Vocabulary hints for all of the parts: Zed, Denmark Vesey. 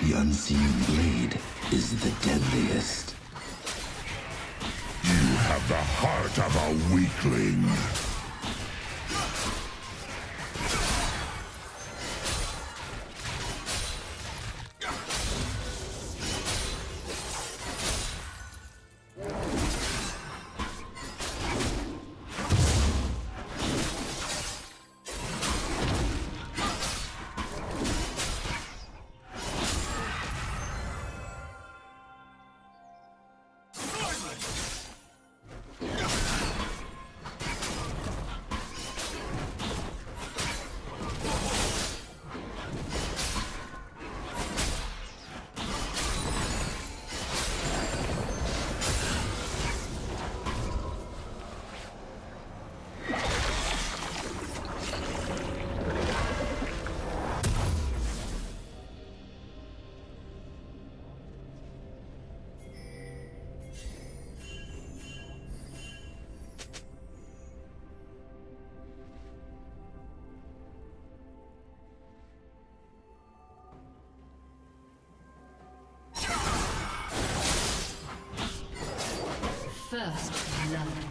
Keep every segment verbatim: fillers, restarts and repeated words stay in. The unseen blade is the deadliest. You have the heart of a weakling. First love.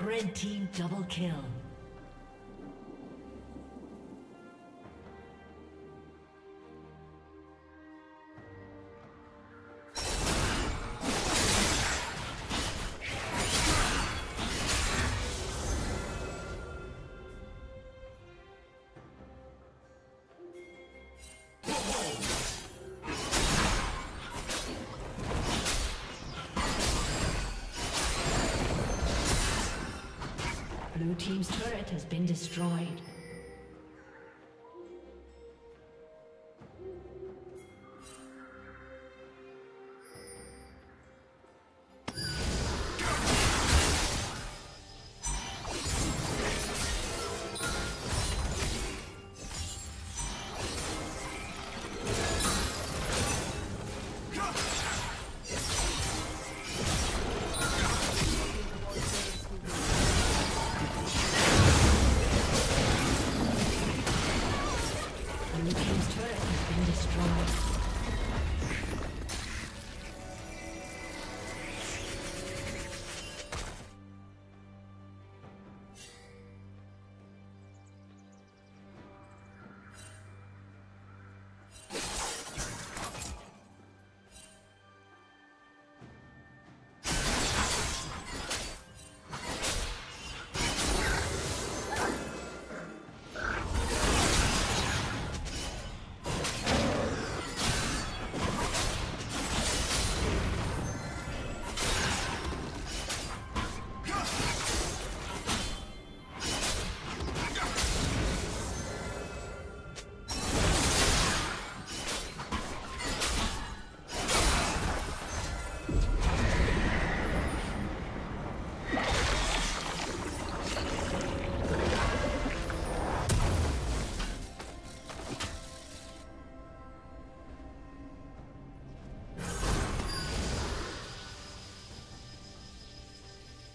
Red team double kill. Blue team's turret has been destroyed.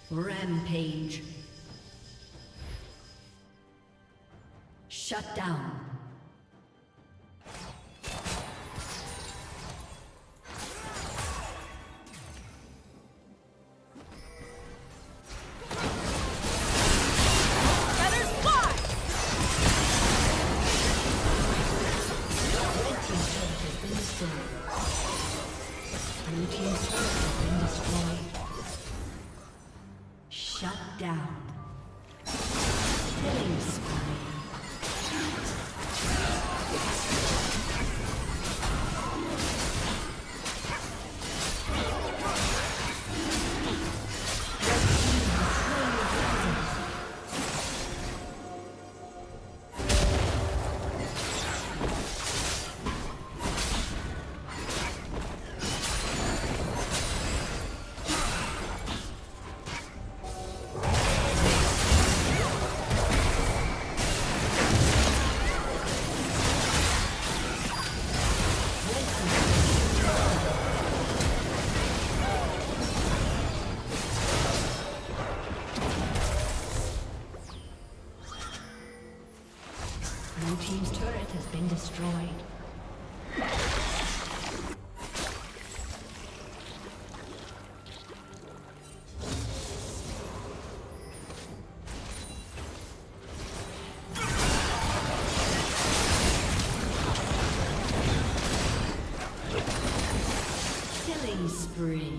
Rampage. Shut down. Destroyed. Killing spree.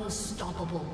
Unstoppable.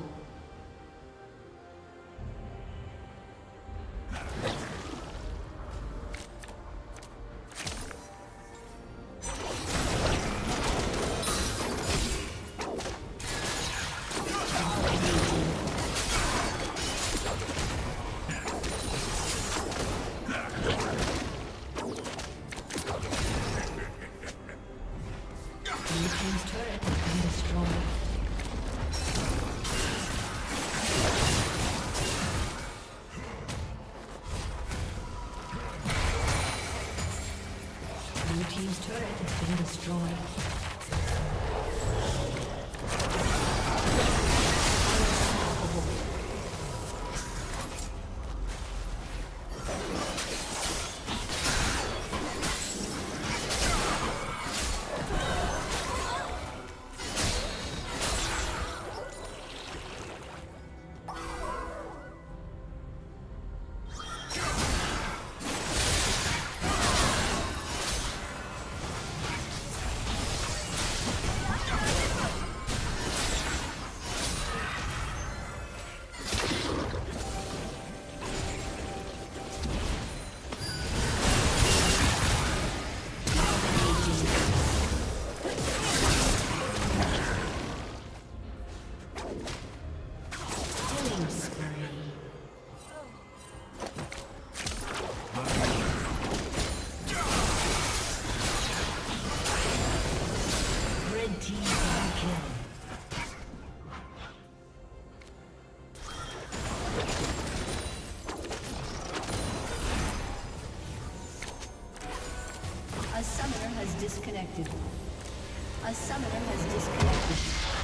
A summoner has disconnected. A summoner has disconnected.